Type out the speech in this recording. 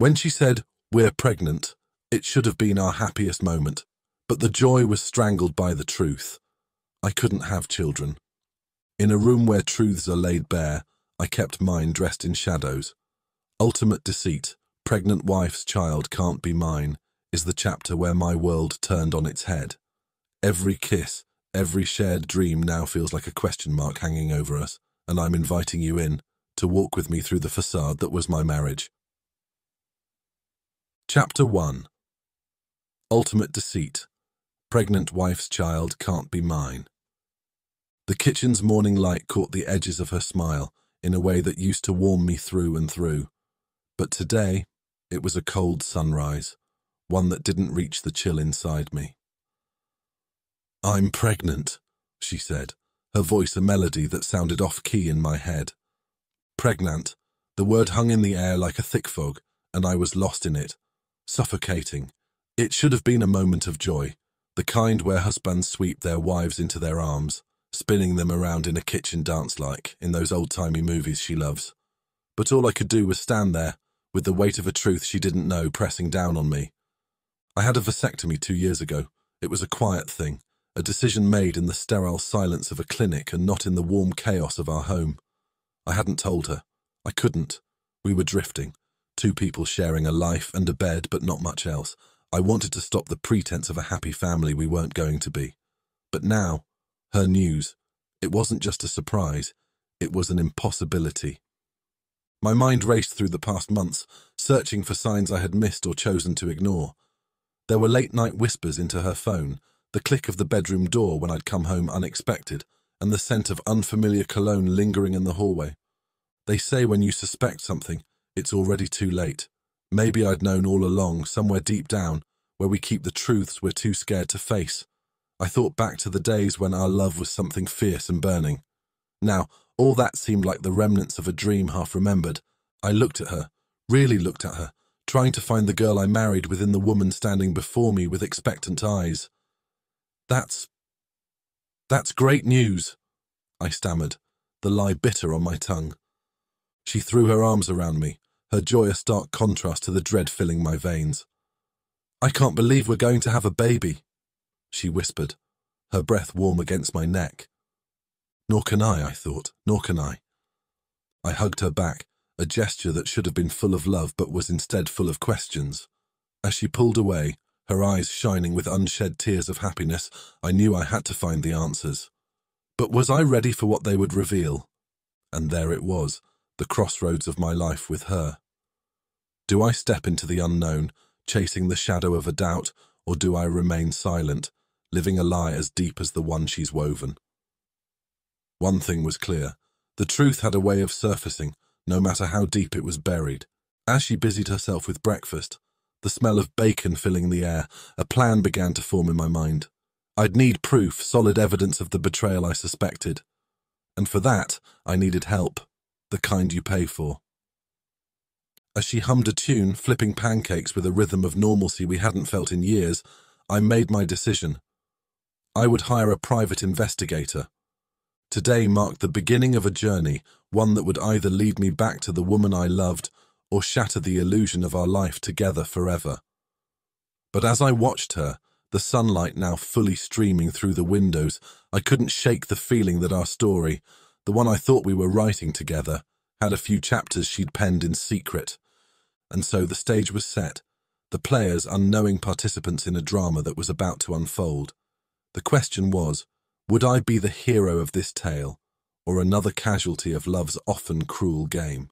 When she said, "We're pregnant," it should have been our happiest moment, but the joy was strangled by the truth. I couldn't have children. In a room where truths are laid bare, I kept mine dressed in shadows. Ultimate deceit, pregnant wife's child can't be mine, is the chapter where my world turned on its head. Every kiss, every shared dream now feels like a question mark hanging over us, and I'm inviting you in to walk with me through the facade that was my marriage. Chapter 1. Ultimate deceit. Pregnant wife's child can't be mine. The kitchen's morning light caught the edges of her smile in a way that used to warm me through and through. But today, it was a cold sunrise, one that didn't reach the chill inside me. "I'm pregnant," she said, her voice a melody that sounded off-key in my head. Pregnant, the word hung in the air like a thick fog, and I was lost in it, suffocating. It should have been a moment of joy, the kind where husbands sweep their wives into their arms, spinning them around in a kitchen dance like in those old-timey movies she loves. But all I could do was stand there, with the weight of a truth she didn't know pressing down on me. I had a vasectomy 2 years ago. It was a quiet thing, a decision made in the sterile silence of a clinic and not in the warm chaos of our home. I hadn't told her. I couldn't. We were drifting, two people sharing a life and a bed but not much else. I wanted to stop the pretense of a happy family we weren't going to be. But now, her news, it wasn't just a surprise, it was an impossibility. My mind raced through the past months, searching for signs I had missed or chosen to ignore. There were late-night whispers into her phone, the click of the bedroom door when I'd come home unexpected, and the scent of unfamiliar cologne lingering in the hallway. They say when you suspect something, it's already too late. Maybe I'd known all along, somewhere deep down, where we keep the truths we're too scared to face. I thought back to the days when our love was something fierce and burning. Now, all that seemed like the remnants of a dream half-remembered. I looked at her, really looked at her, trying to find the girl I married within the woman standing before me with expectant eyes. That's great news," I stammered, the lie bitter on my tongue. She threw her arms around me, her joy a stark contrast to the dread filling my veins. "I can't believe we're going to have a baby," she whispered, her breath warm against my neck. Nor can I thought, nor can I. I hugged her back, a gesture that should have been full of love but was instead full of questions. As she pulled away, her eyes shining with unshed tears of happiness, I knew I had to find the answers. But was I ready for what they would reveal? And there it was, the crossroads of my life with her. Do I step into the unknown, chasing the shadow of a doubt, or do I remain silent, living a lie as deep as the one she's woven? One thing was clear. The truth had a way of surfacing, no matter how deep it was buried. As she busied herself with breakfast, the smell of bacon filling the air, a plan began to form in my mind. I'd need proof, solid evidence of the betrayal I suspected. And for that, I needed help, the kind you pay for. As she hummed a tune, flipping pancakes with a rhythm of normalcy we hadn't felt in years, I made my decision. I would hire a private investigator. Today marked the beginning of a journey, one that would either lead me back to the woman I loved or shatter the illusion of our life together forever. But as I watched her, the sunlight now fully streaming through the windows, I couldn't shake the feeling that our story, the one I thought we were writing together, had a few chapters she'd penned in secret. And so the stage was set, the players unknowing participants in a drama that was about to unfold. The question was, would I be the hero of this tale, or another casualty of love's often cruel game?